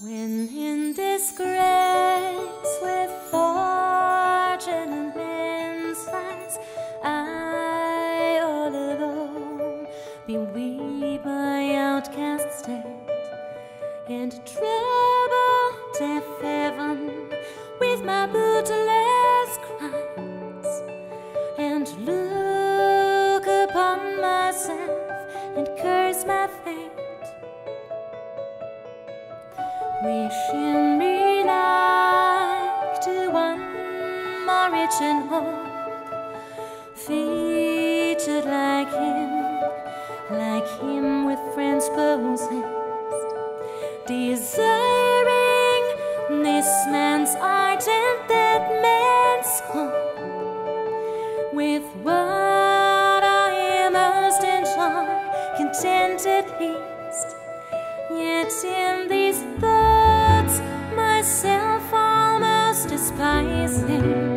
When in disgrace with fortune and men's lies, I all alone, beweed by outcast state, and trouble deaf heaven with my bootless cries, and look upon myself and curse my fate, wishing me like to one more rich and whole, featured like him with friends possessed, desiring this man's art and that man's scorn, with what I am most enjoy, content at least, yet in these thoughts myself almost despising.